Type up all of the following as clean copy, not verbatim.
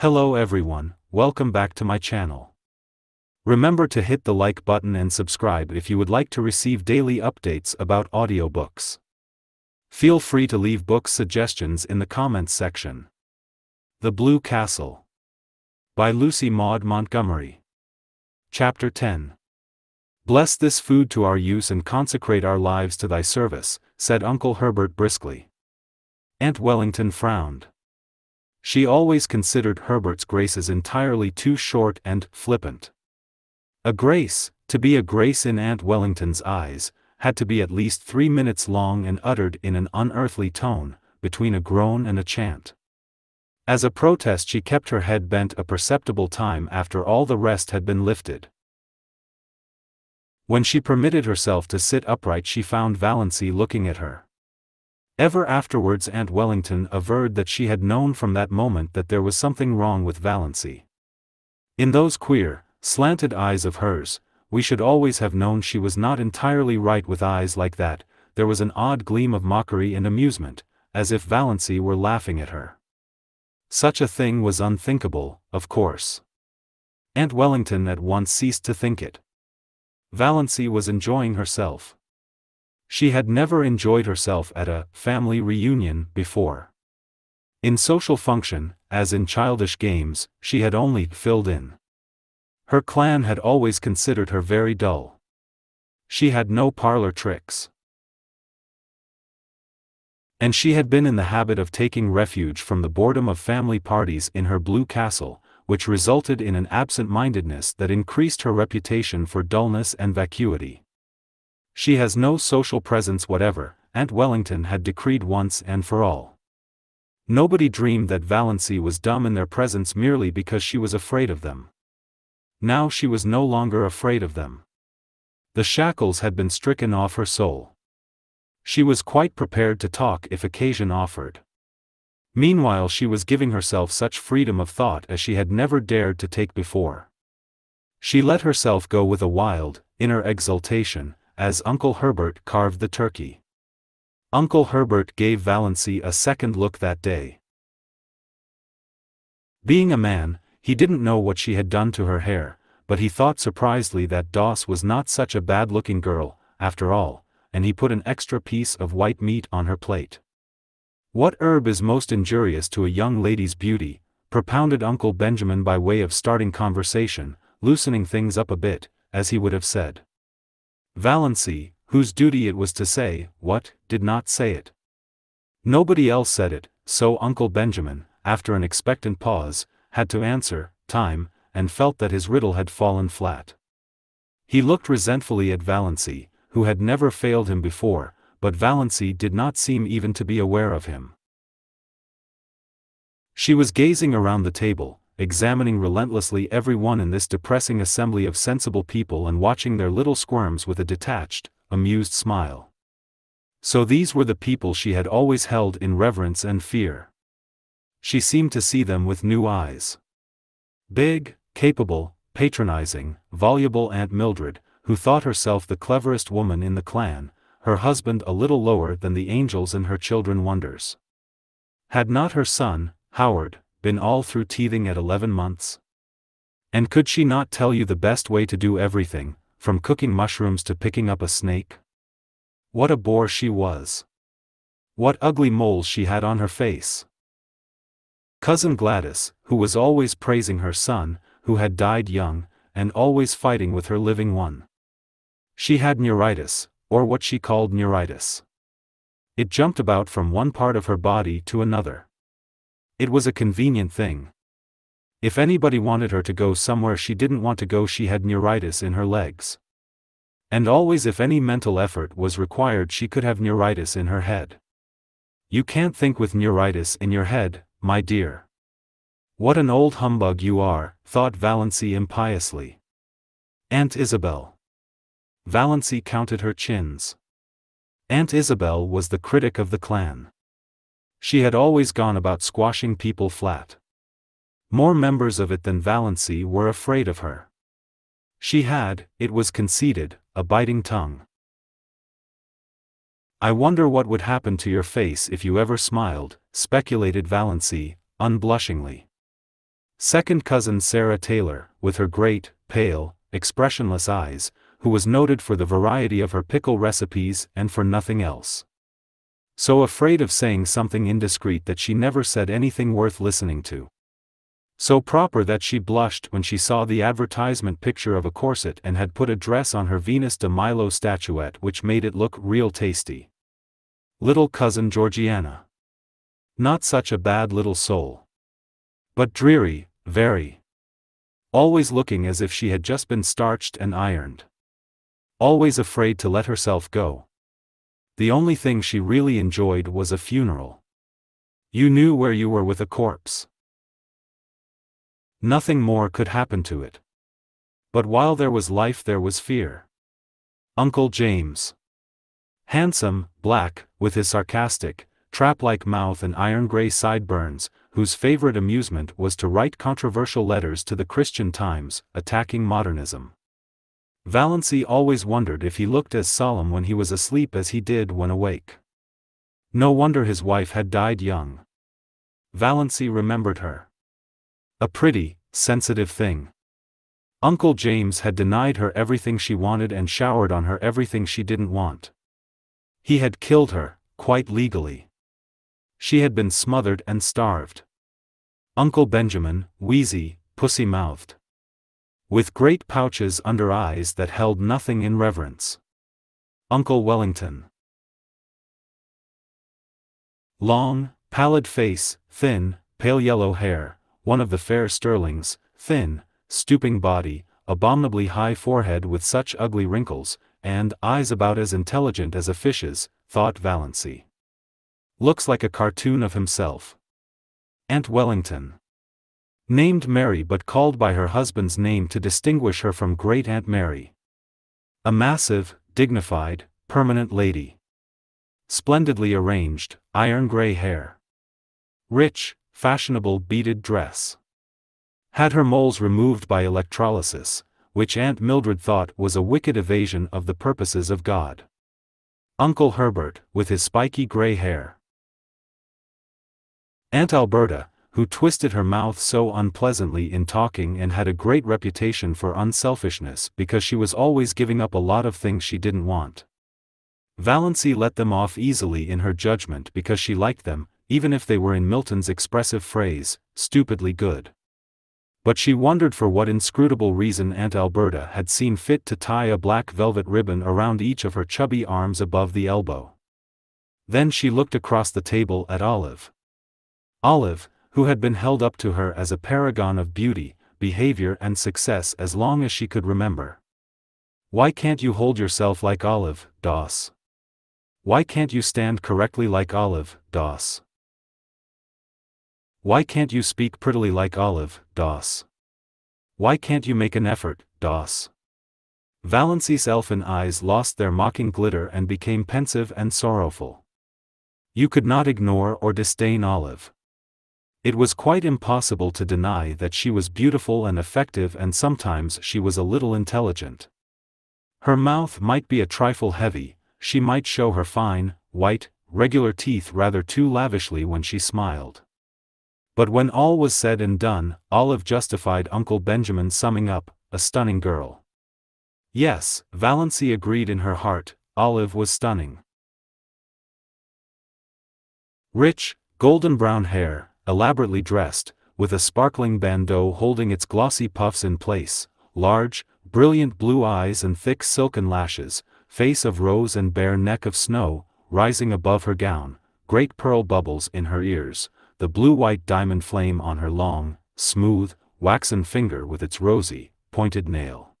Hello everyone, welcome back to my channel. Remember to hit the like button and subscribe if you would like to receive daily updates about audiobooks. Feel free to leave book suggestions in the comments section. The Blue Castle by Lucy Maud Montgomery. Chapter 10. Bless this food to our use and consecrate our lives to thy service, said Uncle Herbert briskly. Aunt Wellington frowned. She always considered Herbert's graces entirely too short and flippant. A grace, to be a grace in Aunt Wellington's eyes, had to be at least 3 minutes long and uttered in an unearthly tone, between a groan and a chant. As a protest she kept her head bent a perceptible time after all the rest had been lifted. When she permitted herself to sit upright she found Valancy looking at her. Ever afterwards Aunt Wellington averred that she had known from that moment that there was something wrong with Valancy. In those queer, slanted eyes of hers, we should always have known she was not entirely right with eyes like that. There was an odd gleam of mockery and amusement, as if Valancy were laughing at her. Such a thing was unthinkable, of course. Aunt Wellington at once ceased to think it. Valancy was enjoying herself. She had never enjoyed herself at a family reunion before. In social function, as in childish games, she had only filled in. Her clan had always considered her very dull. She had no parlor tricks. And she had been in the habit of taking refuge from the boredom of family parties in her Blue Castle, which resulted in an absent-mindedness that increased her reputation for dullness and vacuity. She has no social presence whatever, Aunt Wellington had decreed once and for all. Nobody dreamed that Valancy was dumb in their presence merely because she was afraid of them. Now she was no longer afraid of them. The shackles had been stricken off her soul. She was quite prepared to talk if occasion offered. Meanwhile she was giving herself such freedom of thought as she had never dared to take before. She let herself go with a wild, inner exultation, as Uncle Herbert carved the turkey. Uncle Herbert gave Valancy a second look that day. Being a man, he didn't know what she had done to her hair, but he thought surprisedly that Doss was not such a bad-looking girl, after all, and he put an extra piece of white meat on her plate. What herb is most injurious to a young lady's beauty, propounded Uncle Benjamin by way of starting conversation, loosening things up a bit, as he would have said. Valancy, whose duty it was to say what, did not say it. Nobody else said it, so Uncle Benjamin, after an expectant pause, had to answer, time, and felt that his riddle had fallen flat. He looked resentfully at Valancy, who had never failed him before, but Valancy did not seem even to be aware of him. She was gazing around the table, examining relentlessly everyone in this depressing assembly of sensible people and watching their little squirms with a detached, amused smile. So these were the people she had always held in reverence and fear. She seemed to see them with new eyes. Big, capable, patronizing, voluble Aunt Mildred, who thought herself the cleverest woman in the clan, her husband a little lower than the angels and her children wonders. Had not her son, Howard, been all through teething at 11 months? And could she not tell you the best way to do everything, from cooking mushrooms to picking up a snake? What a bore she was! What ugly moles she had on her face! Cousin Gladys, who was always praising her son, who had died young, and always fighting with her living one. She had neuritis, or what she called neuritis. It jumped about from one part of her body to another. It was a convenient thing. If anybody wanted her to go somewhere she didn't want to go, she had neuritis in her legs. And always if any mental effort was required she could have neuritis in her head. You can't think with neuritis in your head, my dear. What an old humbug you are, thought Valancy impiously. Aunt Isabel. Valancy counted her chins. Aunt Isabel was the critic of the clan. She had always gone about squashing people flat. More members of it than Valancy were afraid of her. She had, it was conceded, a biting tongue. I wonder what would happen to your face if you ever smiled, speculated Valancy, unblushingly. Second cousin Sarah Taylor, with her great, pale, expressionless eyes, who was noted for the variety of her pickle recipes and for nothing else. So afraid of saying something indiscreet that she never said anything worth listening to. So proper that she blushed when she saw the advertisement picture of a corset and had put a dress on her Venus de Milo statuette which made it look real tasty. Little cousin Georgiana. Not such a bad little soul. But dreary, very. Always looking as if she had just been starched and ironed. Always afraid to let herself go. The only thing she really enjoyed was a funeral. You knew where you were with a corpse. Nothing more could happen to it. But while there was life there was fear. Uncle James. Handsome, black, with his sarcastic, trap-like mouth and iron-gray sideburns, whose favorite amusement was to write controversial letters to the Christian Times, attacking modernism. Valancy always wondered if he looked as solemn when he was asleep as he did when awake. No wonder his wife had died young. Valancy remembered her. A pretty, sensitive thing. Uncle James had denied her everything she wanted and showered on her everything she didn't want. He had killed her, quite legally. She had been smothered and starved. Uncle Benjamin, wheezy, pussy-mouthed. With great pouches under eyes that held nothing in reverence. Uncle Wellington. Long, pallid face, thin, pale yellow hair. One of the fair Stirlings, thin, stooping body, abominably high forehead with such ugly wrinkles, and eyes about as intelligent as a fish's, thought Valancy. Looks like a cartoon of himself. Aunt Wellington. Named Mary but called by her husband's name to distinguish her from Great Aunt Mary. A massive, dignified, permanent lady. Splendidly arranged, iron-gray hair. Rich, fashionable beaded dress. Had her moles removed by electrolysis, which Aunt Mildred thought was a wicked evasion of the purposes of God. Uncle Herbert, with his spiky gray hair. Aunt Alberta, who twisted her mouth so unpleasantly in talking and had a great reputation for unselfishness because she was always giving up a lot of things she didn't want. Valancy let them off easily in her judgment because she liked them, even if they were, in Milton's expressive phrase, stupidly good. But she wondered for what inscrutable reason Aunt Alberta had seen fit to tie a black velvet ribbon around each of her chubby arms above the elbow. Then she looked across the table at Olive. Olive, who had been held up to her as a paragon of beauty, behavior and success as long as she could remember. Why can't you hold yourself like Olive, Doss? Why can't you stand correctly like Olive, Doss? Why can't you speak prettily like Olive, Doss? Why can't you make an effort, Doss? Valancy's elfin eyes lost their mocking glitter and became pensive and sorrowful. You could not ignore or disdain Olive. It was quite impossible to deny that she was beautiful and effective, and sometimes she was a little intelligent. Her mouth might be a trifle heavy, she might show her fine, white, regular teeth rather too lavishly when she smiled. But when all was said and done, Olive justified Uncle Benjamin's summing up, a stunning girl. Yes, Valancy agreed in her heart, Olive was stunning. Rich, golden-brown hair, elaborately dressed, with a sparkling bandeau holding its glossy puffs in place, large, brilliant blue eyes and thick silken lashes, face of rose and bare neck of snow, rising above her gown, great pearl bubbles in her ears. The blue-white diamond flame on her long, smooth, waxen finger with its rosy, pointed nail.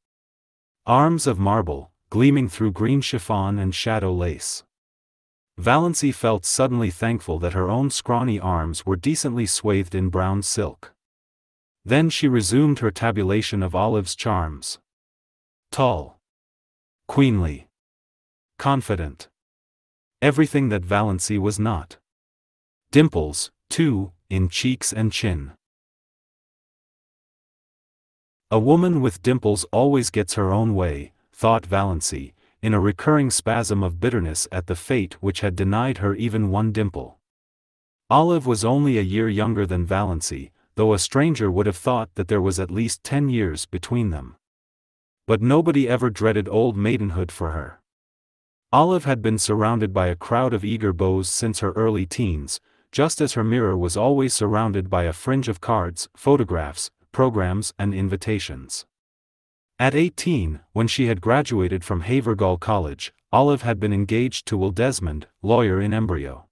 Arms of marble, gleaming through green chiffon and shadow lace. Valancy felt suddenly thankful that her own scrawny arms were decently swathed in brown silk. Then she resumed her tabulation of Olive's charms. Tall. Queenly. Confident. Everything that Valancy was not. Dimples, too, in cheeks and chin. A woman with dimples always gets her own way, thought Valancy, in a recurring spasm of bitterness at the fate which had denied her even one dimple. Olive was only a year younger than Valancy, though a stranger would have thought that there was at least 10 years between them. But nobody ever dreaded old maidenhood for her. Olive had been surrounded by a crowd of eager beaux since her early teens, just as her mirror was always surrounded by a fringe of cards, photographs, programs and invitations. At 18, when she had graduated from Havergal College, Olive had been engaged to Will Desmond, lawyer in embryo.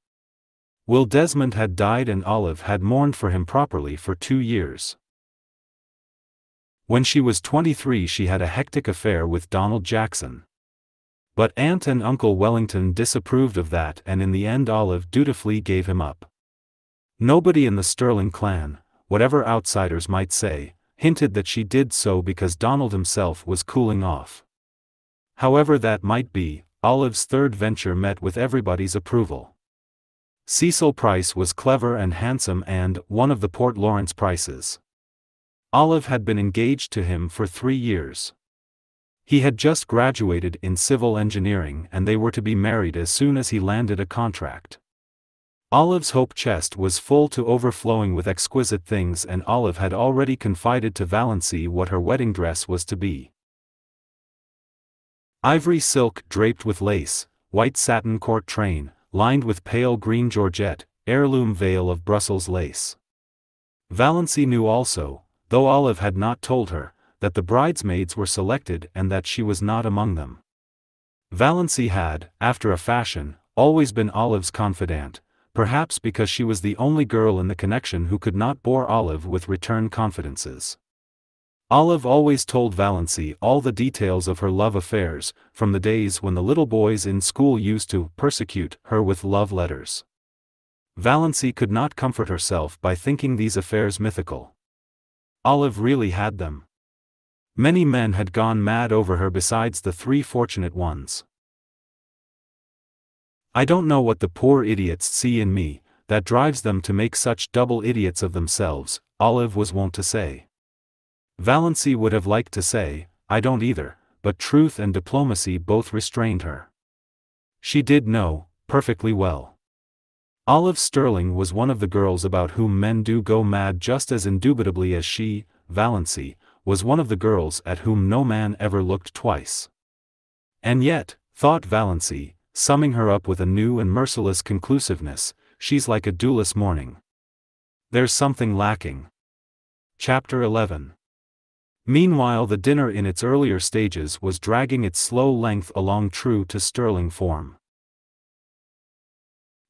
Will Desmond had died and Olive had mourned for him properly for 2 years. When she was 23 she had a hectic affair with Donald Jackson. But Aunt and Uncle Wellington disapproved of that and in the end Olive dutifully gave him up. Nobody in the Stirling clan, whatever outsiders might say, hinted that she did so because Donald himself was cooling off. However that might be, Olive's third venture met with everybody's approval. Cecil Price was clever and handsome and one of the Port Lawrence Prices. Olive had been engaged to him for 3 years. He had just graduated in civil engineering and they were to be married as soon as he landed a contract. Olive's hope chest was full to overflowing with exquisite things and Olive had already confided to Valancy what her wedding dress was to be. Ivory silk draped with lace, white satin court train, lined with pale green georgette, heirloom veil of Brussels lace. Valancy knew also, though Olive had not told her, that the bridesmaids were selected and that she was not among them. Valancy had, after a fashion, always been Olive's confidant, perhaps because she was the only girl in the connection who could not bore Olive with return confidences. Olive always told Valancy all the details of her love affairs, from the days when the little boys in school used to persecute her with love letters. Valancy could not comfort herself by thinking these affairs mythical. Olive really had them. Many men had gone mad over her besides the three fortunate ones. I don't know what the poor idiots see in me, that drives them to make such double idiots of themselves, Olive was wont to say. Valancy would have liked to say, I don't either, but truth and diplomacy both restrained her. She did know, perfectly well. Olive Stirling was one of the girls about whom men do go mad just as indubitably as she, Valancy, was one of the girls at whom no man ever looked twice. And yet, thought Valancy, summing her up with a new and merciless conclusiveness, she's like a dewless morning. There's something lacking. Chapter 11. Meanwhile the dinner in its earlier stages was dragging its slow length along true to Stirling form.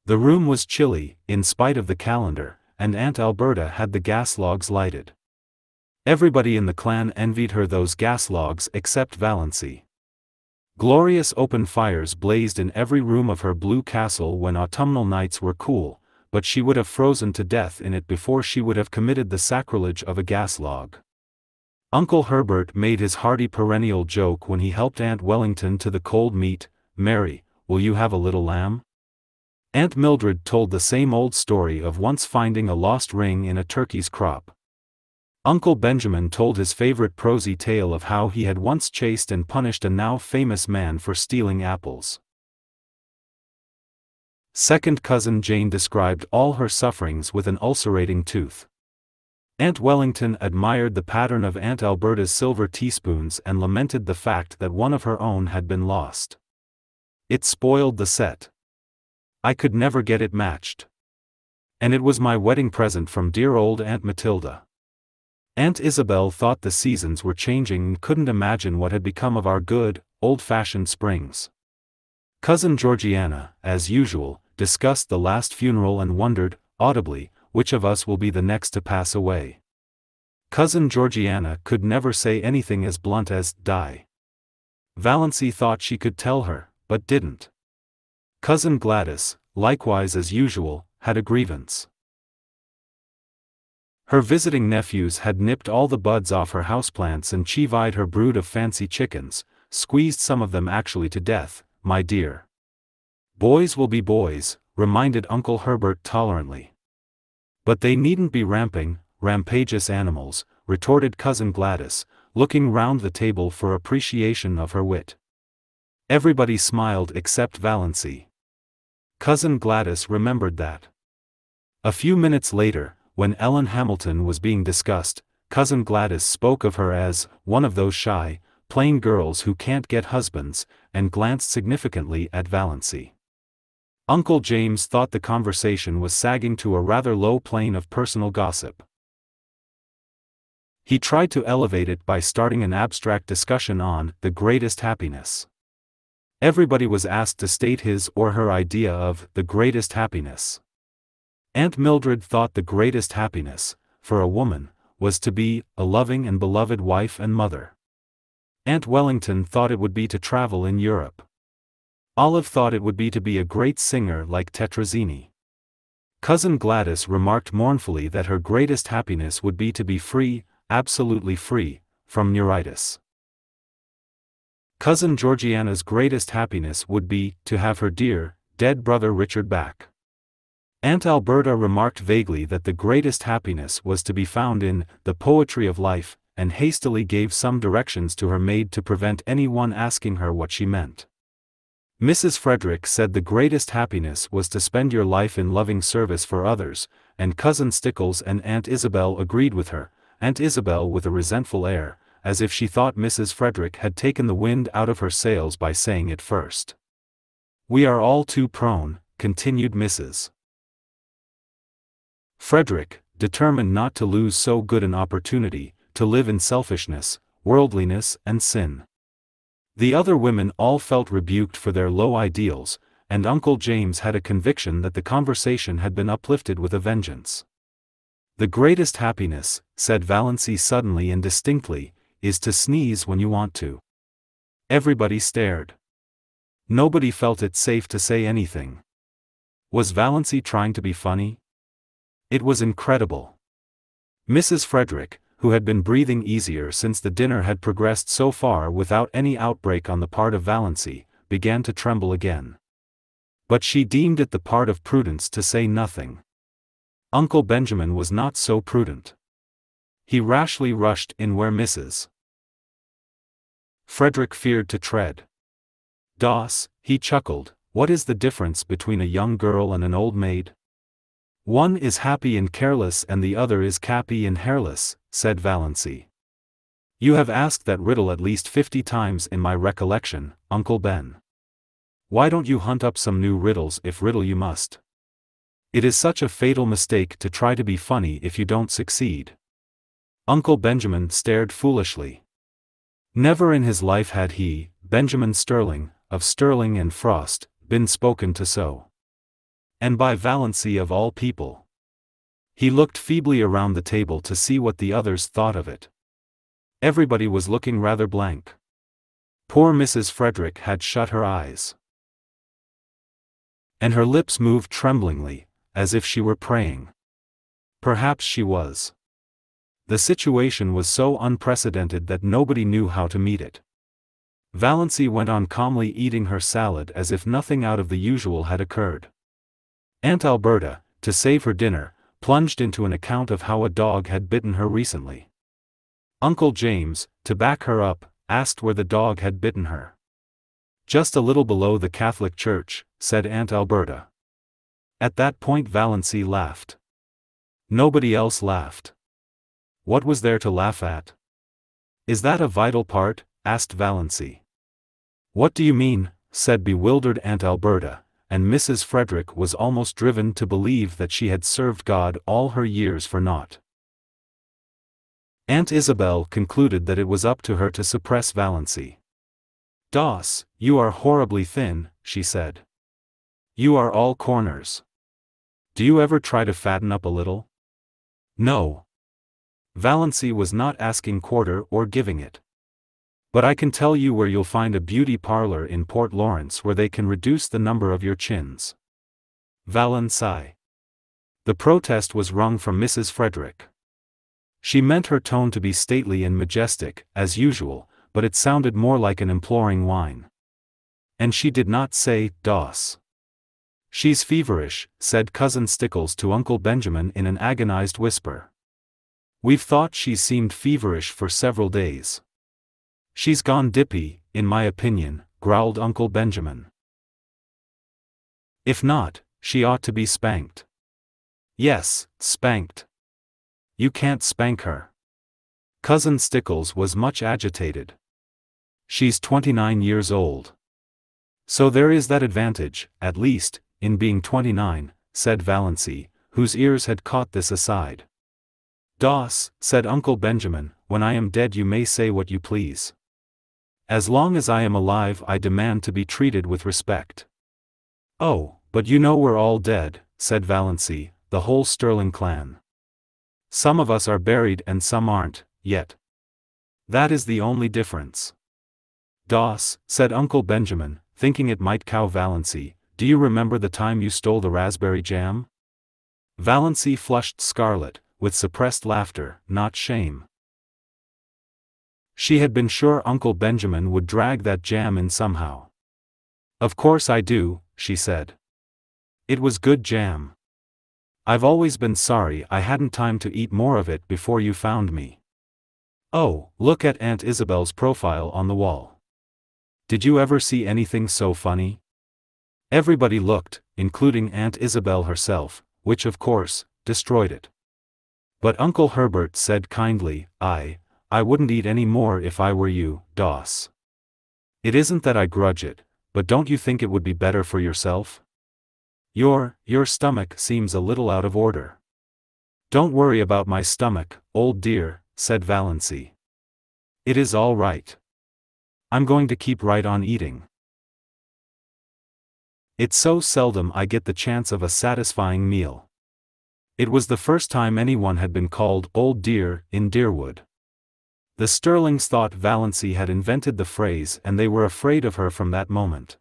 The room was chilly, in spite of the calendar, and Aunt Alberta had the gas logs lighted. Everybody in the clan envied her those gas logs except Valancy. Glorious open fires blazed in every room of her Blue Castle when autumnal nights were cool, but she would have frozen to death in it before she would have committed the sacrilege of a gas log. Uncle Herbert made his hearty perennial joke when he helped Aunt Wellington to the cold meat, "Mary, will you have a little lamb?" Aunt Mildred told the same old story of once finding a lost ring in a turkey's crop. Uncle Benjamin told his favorite prosy tale of how he had once chased and punished a now-famous man for stealing apples. Second cousin Jane described all her sufferings with an ulcerating tooth. Aunt Wellington admired the pattern of Aunt Alberta's silver teaspoons and lamented the fact that one of her own had been lost. It spoiled the set. I could never get it matched. And it was my wedding present from dear old Aunt Matilda. Aunt Isabel thought the seasons were changing and couldn't imagine what had become of our good, old-fashioned springs. Cousin Georgiana, as usual, discussed the last funeral and wondered, audibly, which of us will be the next to pass away. Cousin Georgiana could never say anything as blunt as, die. Valancy thought she could tell her, but didn't. Cousin Gladys, likewise as usual, had a grievance. Her visiting nephews had nipped all the buds off her houseplants and chivied her brood of fancy chickens, squeezed some of them actually to death, my dear. Boys will be boys, reminded Uncle Herbert tolerantly. But they needn't be rampageous animals, retorted Cousin Gladys, looking round the table for appreciation of her wit. Everybody smiled except Valancy. Cousin Gladys remembered that. A few minutes later, when Ellen Hamilton was being discussed, Cousin Gladys spoke of her as one of those shy, plain girls who can't get husbands, and glanced significantly at Valancy. Uncle James thought the conversation was sagging to a rather low plane of personal gossip. He tried to elevate it by starting an abstract discussion on the greatest happiness. Everybody was asked to state his or her idea of the greatest happiness. Aunt Mildred thought the greatest happiness, for a woman, was to be a loving and beloved wife and mother. Aunt Wellington thought it would be to travel in Europe. Olive thought it would be to be a great singer like Tetrazzini. Cousin Gladys remarked mournfully that her greatest happiness would be to be free, absolutely free, from neuritis. Cousin Georgiana's greatest happiness would be to have her dear, dead brother Richard back. Aunt Alberta remarked vaguely that the greatest happiness was to be found in the poetry of life, and hastily gave some directions to her maid to prevent anyone asking her what she meant. Mrs. Frederick said the greatest happiness was to spend your life in loving service for others, and Cousin Stickles and Aunt Isabel agreed with her, Aunt Isabel with a resentful air, as if she thought Mrs. Frederick had taken the wind out of her sails by saying it first. "We are all too prone," continued Mrs. Frederick, determined not to lose so good an opportunity, to live in selfishness, worldliness and sin. The other women all felt rebuked for their low ideals, and Uncle James had a conviction that the conversation had been uplifted with a vengeance. "The greatest happiness," said Valancy suddenly and distinctly, "is to sneeze when you want to." Everybody stared. Nobody felt it safe to say anything. Was Valancy trying to be funny? It was incredible. Mrs. Frederick, who had been breathing easier since the dinner had progressed so far without any outbreak on the part of Valancy, began to tremble again. But she deemed it the part of prudence to say nothing. Uncle Benjamin was not so prudent. He rashly rushed in where Mrs. Frederick feared to tread. "Doss," he chuckled, "what is the difference between a young girl and an old maid?" "One is happy and careless and the other is cappy and hairless," said Valancy. "You have asked that riddle at least 50 times in my recollection, Uncle Ben. Why don't you hunt up some new riddles if riddle you must? It is such a fatal mistake to try to be funny if you don't succeed." Uncle Benjamin stared foolishly. Never in his life had he, Benjamin Stirling, of Stirling and Frost, been spoken to so. And by Valancy of all people. He looked feebly around the table to see what the others thought of it. Everybody was looking rather blank. Poor Mrs. Frederick had shut her eyes. And her lips moved tremblingly, as if she were praying. Perhaps she was. The situation was so unprecedented that nobody knew how to meet it. Valancy went on calmly eating her salad as if nothing out of the usual had occurred. Aunt Alberta, to save her dinner, plunged into an account of how a dog had bitten her recently. Uncle James, to back her up, asked where the dog had bitten her. "Just a little below the Catholic Church," said Aunt Alberta. At that point Valancy laughed. Nobody else laughed. What was there to laugh at? "Is that a vital part?" asked Valancy. "What do you mean?" said bewildered Aunt Alberta, and Mrs. Frederick was almost driven to believe that she had served God all her years for naught. Aunt Isabel concluded that it was up to her to suppress Valancy. "Doss, you are horribly thin," she said. "You are all corners. Do you ever try to fatten up a little?" "No." Valancy was not asking quarter or giving it. "But I can tell you where you'll find a beauty parlor in Port Lawrence where they can reduce the number of your chins." "Valancy." The protest was wrung from Mrs. Frederick. She meant her tone to be stately and majestic, as usual, but it sounded more like an imploring whine. And she did not say, "Doss. She's feverish," said Cousin Stickles to Uncle Benjamin in an agonized whisper. "We've thought she seemed feverish for several days." "She's gone dippy, in my opinion," growled Uncle Benjamin. "If not, she ought to be spanked." "Yes, spanked. You can't spank her. Cousin Stickles was much agitated. She's 29 years old. So there is that advantage, at least, in being 29, said Valancy, whose ears had caught this aside. Doss, said Uncle Benjamin, when I am dead you may say what you please. As long as I am alive I demand to be treated with respect. Oh, but you know we're all dead, said Valancy, the whole Stirling clan. Some of us are buried and some aren't, yet. That is the only difference. Doss, said Uncle Benjamin, thinking it might cow Valancy, do you remember the time you stole the raspberry jam? Valancy flushed scarlet, with suppressed laughter, not shame. She had been sure Uncle Benjamin would drag that jam in somehow. Of course I do, she said. It was good jam. I've always been sorry I hadn't time to eat more of it before you found me. Oh, look at Aunt Isabel's profile on the wall. Did you ever see anything so funny? Everybody looked, including Aunt Isabel herself, which of course, destroyed it. But Uncle Herbert said kindly, I wouldn't eat any more if I were you, Doss. It isn't that I grudge it, but don't you think it would be better for yourself? Your stomach seems a little out of order. Don't worry about my stomach, old dear, said Valancy. It is all right. I'm going to keep right on eating. It's so seldom I get the chance of a satisfying meal. It was the first time anyone had been called old dear in Deerwood. The Stirlings thought Valancy had invented the phrase and they were afraid of her from that moment.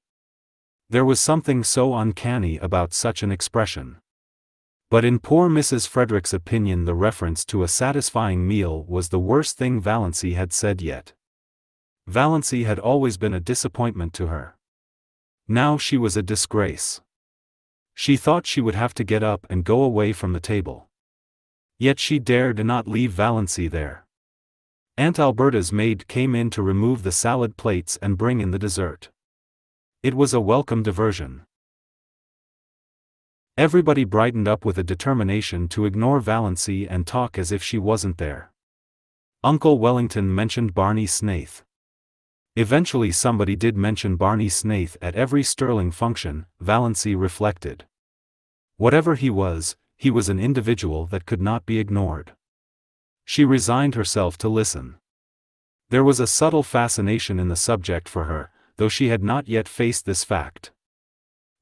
There was something so uncanny about such an expression. But in poor Mrs. Frederick's opinion the reference to a satisfying meal was the worst thing Valancy had said yet. Valancy had always been a disappointment to her. Now she was a disgrace. She thought she would have to get up and go away from the table. Yet she dared not leave Valancy there. Aunt Alberta's maid came in to remove the salad plates and bring in the dessert. It was a welcome diversion. Everybody brightened up with a determination to ignore Valancy and talk as if she wasn't there. Uncle Wellington mentioned Barney Snaith. Eventually somebody did mention Barney Snaith at every Stirling function, Valancy reflected. Whatever he was an individual that could not be ignored. She resigned herself to listen. There was a subtle fascination in the subject for her, though she had not yet faced this fact.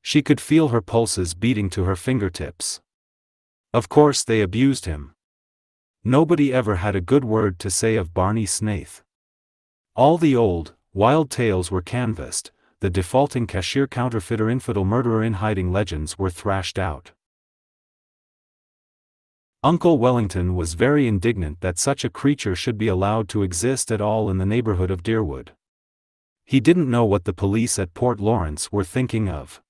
She could feel her pulses beating to her fingertips. Of course they abused him. Nobody ever had a good word to say of Barney Snaith. All the old, wild tales were canvassed, the defaulting cashier counterfeiter infidel murderer in hiding legends were thrashed out. Uncle Wellington was very indignant that such a creature should be allowed to exist at all in the neighborhood of Deerwood. He didn't know what the police at Port Lawrence were thinking of.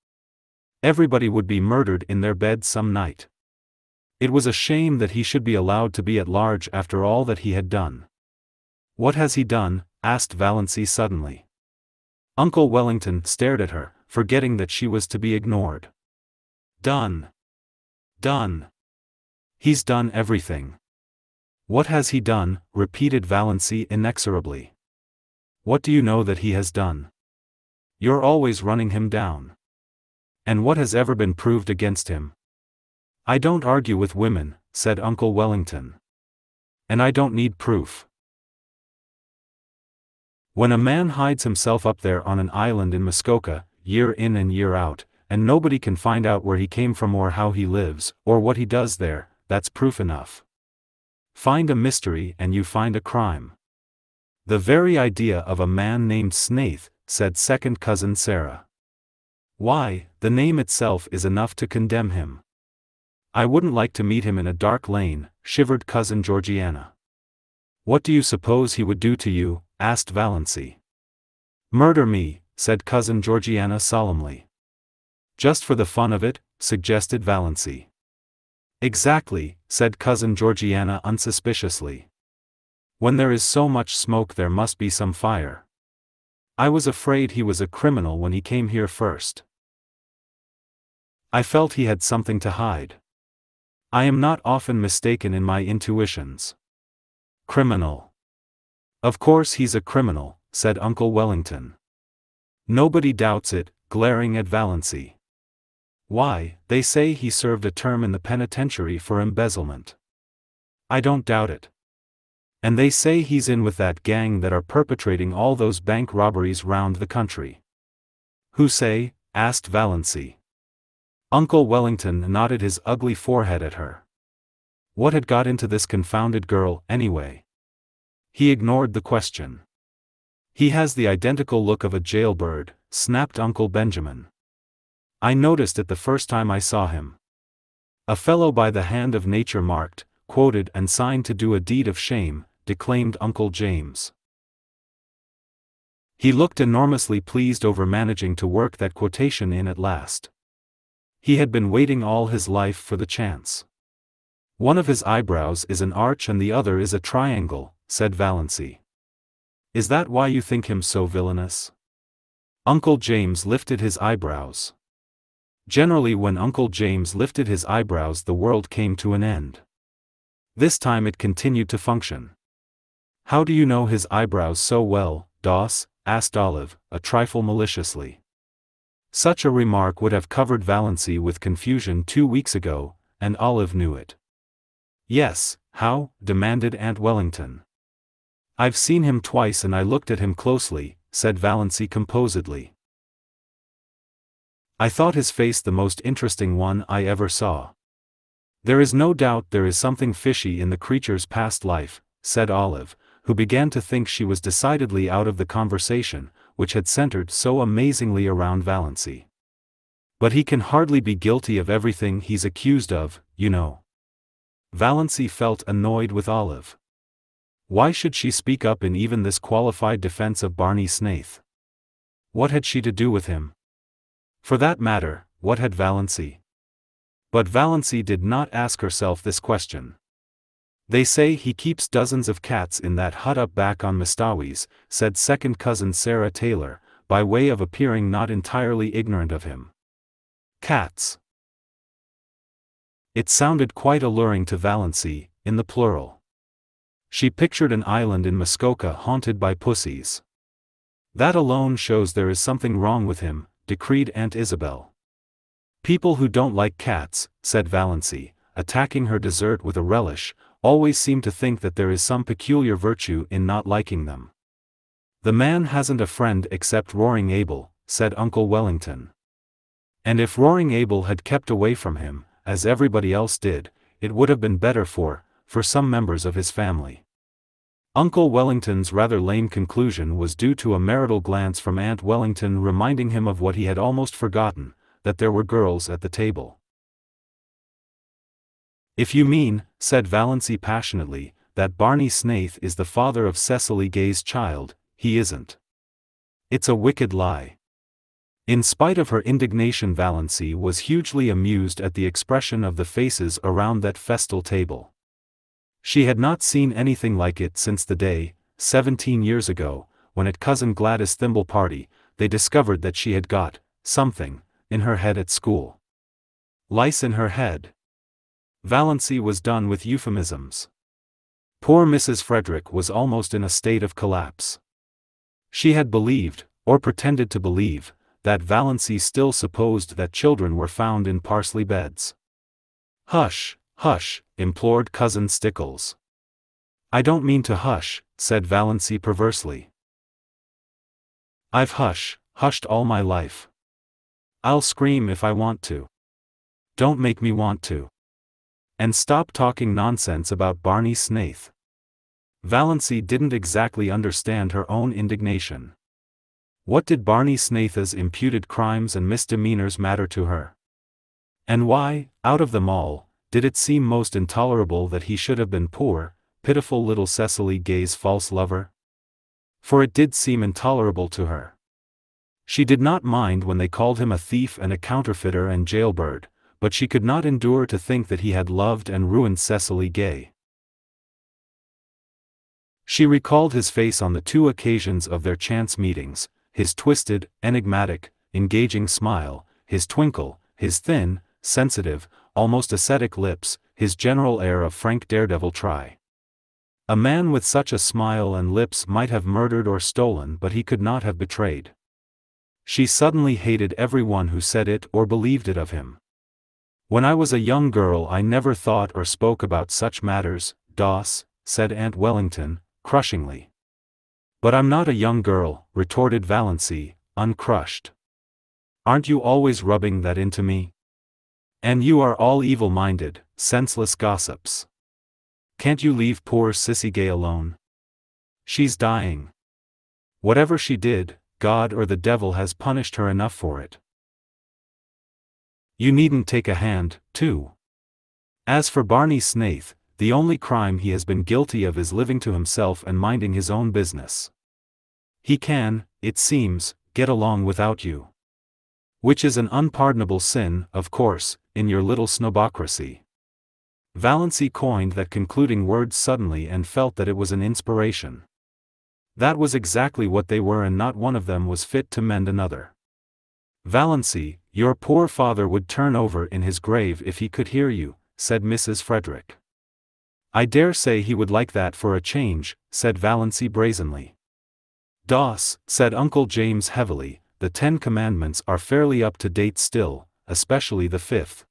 Everybody would be murdered in their bed some night. It was a shame that he should be allowed to be at large after all that he had done. What has he done? Asked Valancy suddenly. Uncle Wellington stared at her, forgetting that she was to be ignored. Done. He's done everything. What has he done? Repeated Valancy inexorably. What do you know that he has done? You're always running him down. And what has ever been proved against him? I don't argue with women, said Uncle Wellington. And I don't need proof. When a man hides himself up there on an island in Muskoka, year in and year out, and nobody can find out where he came from or how he lives, or what he does there, that's proof enough. Find a mystery and you find a crime. The very idea of a man named Snaith, said second cousin Sarah. Why, the name itself is enough to condemn him. I wouldn't like to meet him in a dark lane, shivered cousin Georgiana. What do you suppose he would do to you? Asked Valancy. Murder me, said cousin Georgiana solemnly. Just for the fun of it, suggested Valancy. Exactly, said cousin Georgiana unsuspiciously. When there is so much smoke there must be some fire. I was afraid he was a criminal when he came here first. I felt he had something to hide. I am not often mistaken in my intuitions. Criminal. Of course he's a criminal, said Uncle Wellington. Nobody doubts it, glaring at Valancy. Why, they say he served a term in the penitentiary for embezzlement. I don't doubt it. And they say he's in with that gang that are perpetrating all those bank robberies round the country. Who say? Asked Valancy. Uncle Wellington nodded his ugly forehead at her. What had got into this confounded girl, anyway? He ignored the question. He has the identical look of a jailbird, snapped Uncle Benjamin. I noticed it the first time I saw him. A fellow by the hand of nature marked, quoted and signed to do a deed of shame, declaimed Uncle James. He looked enormously pleased over managing to work that quotation in at last. He had been waiting all his life for the chance. One of his eyebrows is an arch and the other is a triangle, said Valancy. Is that why you think him so villainous? Uncle James lifted his eyebrows. Generally when Uncle James lifted his eyebrows the world came to an end. This time it continued to function. How do you know his eyebrows so well, Doss? Asked Olive, a trifle maliciously. Such a remark would have covered Valancy with confusion 2 weeks ago, and Olive knew it. Yes, how? Demanded Aunt Wellington. I've seen him twice and I looked at him closely, said Valancy composedly. I thought his face the most interesting one I ever saw. There is no doubt there is something fishy in the creature's past life, said Olive, who began to think she was decidedly out of the conversation, which had centered so amazingly around Valancy. But he can hardly be guilty of everything he's accused of, you know. Valancy felt annoyed with Olive. Why should she speak up in even this qualified defense of Barney Snaith? What had she to do with him? For that matter, what had Valancy? But Valancy did not ask herself this question. They say he keeps dozens of cats in that hut up back on Mistawis, said second cousin Sarah Taylor, by way of appearing not entirely ignorant of him. Cats. It sounded quite alluring to Valancy, in the plural. She pictured an island in Muskoka haunted by pussies. That alone shows there is something wrong with him, decreed Aunt Isabel. People who don't like cats, said Valancy, attacking her dessert with a relish, always seem to think that there is some peculiar virtue in not liking them. The man hasn't a friend except Roaring Abel, said Uncle Wellington. And if Roaring Abel had kept away from him, as everybody else did, it would have been better for some members of his family. Uncle Wellington's rather lame conclusion was due to a marital glance from Aunt Wellington reminding him of what he had almost forgotten, that there were girls at the table. If you mean, said Valancy passionately, that Barney Snaith is the father of Cecily Gay's child, he isn't. It's a wicked lie. In spite of her indignation, Valancy was hugely amused at the expression of the faces around that festal table. She had not seen anything like it since the day, 17 years ago, when at Cousin Gladys' thimble party, they discovered that she had got something in her head at school. Lice in her head. Valancy was done with euphemisms. Poor Mrs. Frederick was almost in a state of collapse. She had believed, or pretended to believe, that Valancy still supposed that children were found in parsley beds. Hush, hush, implored Cousin Stickles. I don't mean to hush, said Valancy perversely. I've hushed all my life. I'll scream if I want to. Don't make me want to. And stop talking nonsense about Barney Snaith. Valancy didn't exactly understand her own indignation. What did Barney Snaith's imputed crimes and misdemeanors matter to her? And why, out of them all, did it seem most intolerable that he should have been poor, pitiful little Cecily Gay's false lover? For it did seem intolerable to her. She did not mind when they called him a thief and a counterfeiter and jailbird, but she could not endure to think that he had loved and ruined Cecily Gay. She recalled his face on the two occasions of their chance meetings, his twisted, enigmatic, engaging smile, his twinkle, his thin, sensitive, almost ascetic lips, his general air of frank daredevil try. A man with such a smile and lips might have murdered or stolen, but he could not have betrayed. She suddenly hated everyone who said it or believed it of him. When I was a young girl I never thought or spoke about such matters, Doss, said Aunt Wellington, crushingly. But I'm not a young girl, retorted Valancy, uncrushed. Aren't you always rubbing that into me? And you are all evil-minded, senseless gossips. Can't you leave poor Cissy Gay alone? She's dying. Whatever she did, God or the devil has punished her enough for it. You needn't take a hand, too. As for Barney Snaith, the only crime he has been guilty of is living to himself and minding his own business. He can, it seems, get along without you. Which is an unpardonable sin, of course, in your little snobocracy. Valancy coined that concluding word suddenly and felt that it was an inspiration. That was exactly what they were, and not one of them was fit to mend another. Valancy, your poor father would turn over in his grave if he could hear you, said Mrs. Frederick. I dare say he would like that for a change, said Valancy brazenly. Doss, said Uncle James heavily, the 10 Commandments are fairly up to date still, especially the 5th.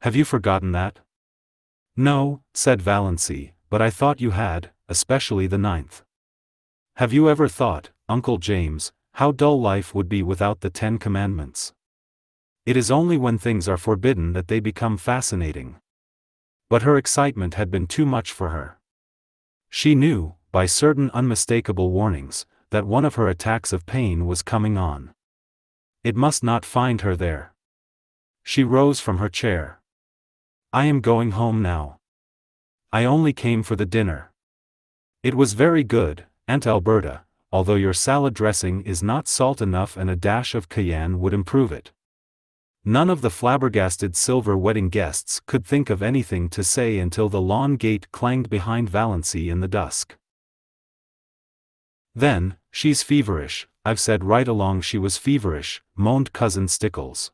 Have you forgotten that? No, said Valancy, but I thought you had, especially the 9th. Have you ever thought, Uncle James, how dull life would be without the 10 Commandments? It is only when things are forbidden that they become fascinating. But her excitement had been too much for her. She knew, by certain unmistakable warnings, that one of her attacks of pain was coming on. It must not find her there. She rose from her chair. I am going home now. I only came for the dinner. It was very good, Aunt Alberta, although your salad dressing is not salt enough and a dash of cayenne would improve it. None of the flabbergasted silver wedding guests could think of anything to say until the lawn gate clanged behind Valancy in the dusk. Then, she's feverish, I've said right along she was feverish, moaned Cousin Stickles.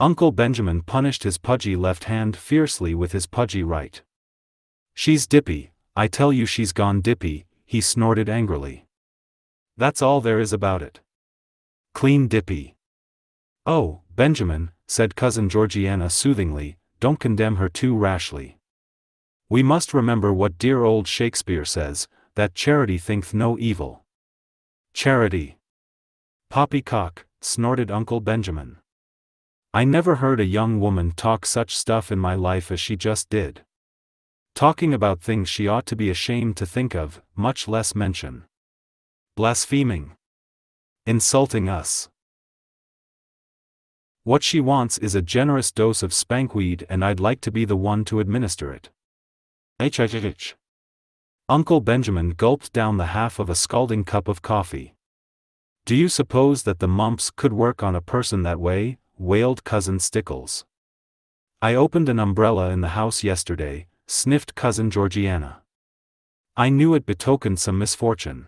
Uncle Benjamin punished his pudgy left hand fiercely with his pudgy right. She's dippy, I tell you she's gone dippy, he snorted angrily. That's all there is about it. Clean dippy. Oh, Benjamin, said Cousin Georgiana soothingly, don't condemn her too rashly. We must remember what dear old Shakespeare says, that charity thinketh no evil. Charity. Poppycock, snorted Uncle Benjamin. I never heard a young woman talk such stuff in my life as she just did. Talking about things she ought to be ashamed to think of, much less mention. Blaspheming. Insulting us. What she wants is a generous dose of spankweed, and I'd like to be the one to administer it. H-h-h-h. Uncle Benjamin gulped down the half of a scalding cup of coffee. Do you suppose that the mumps could work on a person that way? Wailed Cousin Stickles. I opened an umbrella in the house yesterday, sniffed Cousin Georgiana. I knew it betokened some misfortune.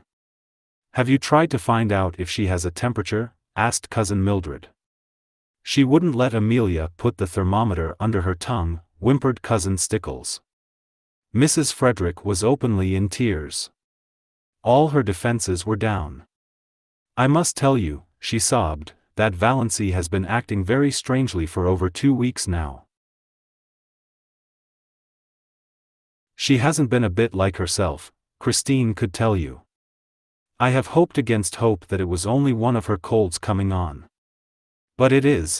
Have you tried to find out if she has a temperature? Asked Cousin Mildred. She wouldn't let Amelia put the thermometer under her tongue, whimpered Cousin Stickles. Mrs. Frederick was openly in tears. All her defenses were down. I must tell you, she sobbed, that Valancy has been acting very strangely for over 2 weeks now. She hasn't been a bit like herself, Christine could tell you. I have hoped against hope that it was only one of her colds coming on. But it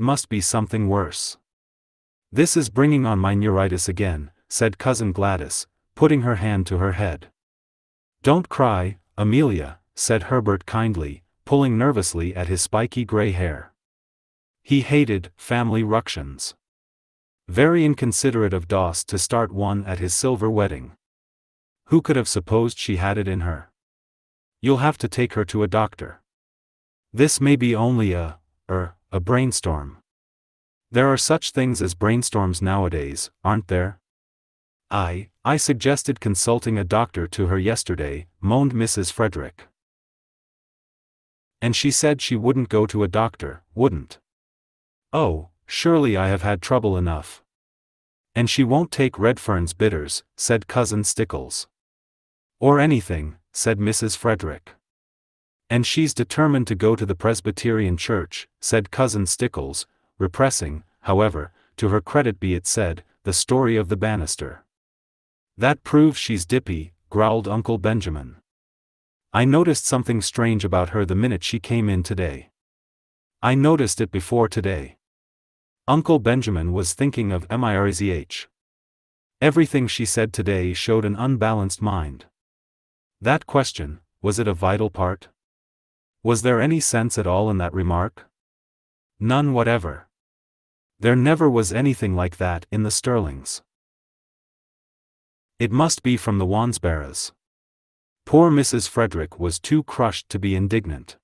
must be something worse. This is bringing on my neuritis again, said Cousin Gladys, putting her hand to her head. Don't cry, Amelia, said Herbert kindly, pulling nervously at his spiky gray hair. He hated family ructions. Very inconsiderate of Doss to start one at his silver wedding. Who could have supposed she had it in her? You'll have to take her to a doctor. This may be only a brainstorm. There are such things as brainstorms nowadays, aren't there? I suggested consulting a doctor to her yesterday, moaned Mrs. Frederick. And she said she wouldn't go to a doctor, wouldn't. Oh, Surely I have had trouble enough. And she won't take Redfern's bitters, said Cousin Stickles. Or anything, said Mrs. Frederick. And she's determined to go to the Presbyterian Church, said Cousin Stickles, repressing, however, to her credit be it said, the story of the banister. That proves she's dippy, growled Uncle Benjamin. I noticed something strange about her the minute she came in today. I noticed it before today. Uncle Benjamin was thinking of Mirzh. Everything she said today showed an unbalanced mind. That question, was it a vital part? Was there any sense at all in that remark? None whatever. There never was anything like that in the Stirlings. It must be from the Wansberas. Poor Mrs. Frederick was too crushed to be indignant.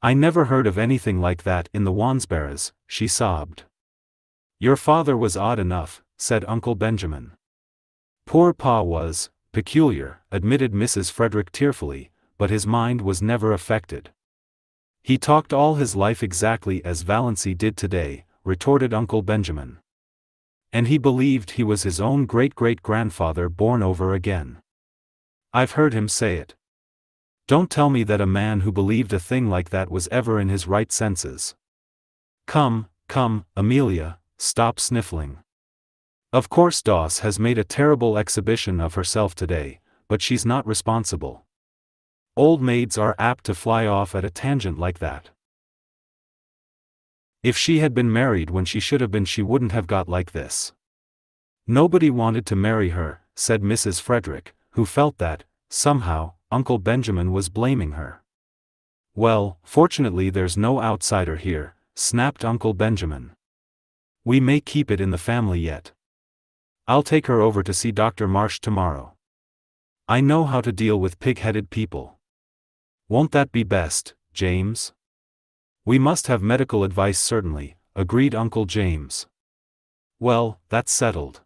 I never heard of anything like that in the Wansberas, she sobbed. Your father was odd enough, said Uncle Benjamin. Poor Pa was, peculiar, admitted Mrs. Frederick tearfully, but his mind was never affected. He talked all his life exactly as Valancy did today, retorted Uncle Benjamin. And he believed he was his own great-great-grandfather born over again. I've heard him say it. Don't tell me that a man who believed a thing like that was ever in his right senses. Come, come, Amelia, stop sniffling. Of course Doss has made a terrible exhibition of herself today, but she's not responsible. Old maids are apt to fly off at a tangent like that. If she had been married when she should have been, she wouldn't have got like this. Nobody wanted to marry her, said Mrs. Frederick, who felt that, somehow, Uncle Benjamin was blaming her. Well, fortunately there's no outsider here, snapped Uncle Benjamin. We may keep it in the family yet. I'll take her over to see Dr. Marsh tomorrow. I know how to deal with pig-headed people. Won't that be best, James? We must have medical advice certainly, agreed Uncle James. Well, that's settled.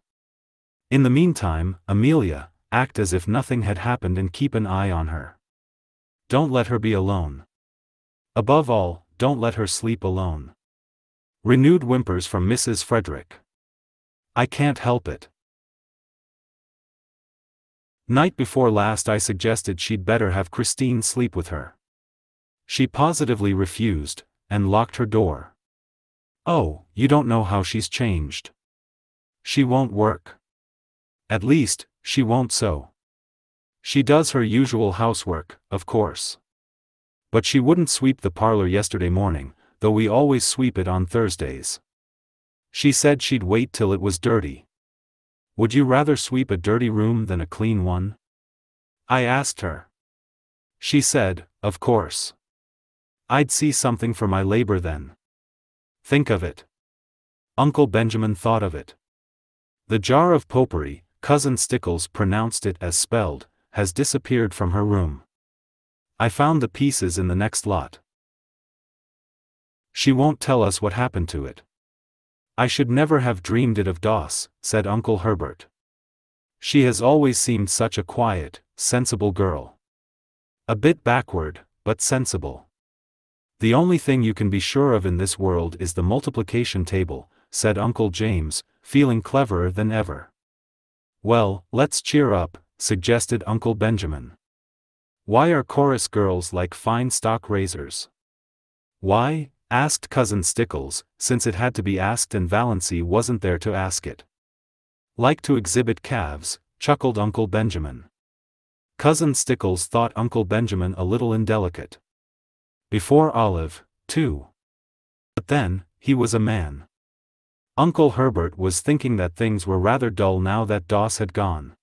In the meantime, Amelia, act as if nothing had happened and keep an eye on her. Don't let her be alone. Above all, don't let her sleep alone. Renewed whimpers from Mrs. Frederick. I can't help it. Night before last I suggested she'd better have Christine sleep with her. She positively refused, and locked her door. Oh, you don't know how she's changed. She won't work. At least, she won't sew. She does her usual housework, of course. But she wouldn't sweep the parlor yesterday morning, though we always sweep it on Thursdays. She said she'd wait till it was dirty. Would you rather sweep a dirty room than a clean one? I asked her. She said, of course. I'd see something for my labor then. Think of it. Uncle Benjamin thought of it. The jar of potpourri, Cousin Stickles pronounced it as spelled, has disappeared from her room. I found the pieces in the next lot. She won't tell us what happened to it. I should never have dreamed it of Doss, said Uncle Herbert. She has always seemed such a quiet, sensible girl. A bit backward, but sensible. The only thing you can be sure of in this world is the multiplication table, said Uncle James, feeling cleverer than ever. Well, let's cheer up, suggested Uncle Benjamin. Why are chorus girls like fine stock raisers? Why? Asked Cousin Stickles, since it had to be asked and Valancy wasn't there to ask it. Like to exhibit calves, chuckled Uncle Benjamin. Cousin Stickles thought Uncle Benjamin a little indelicate. Before Olive, too. But then, he was a man. Uncle Herbert was thinking that things were rather dull now that Doss had gone.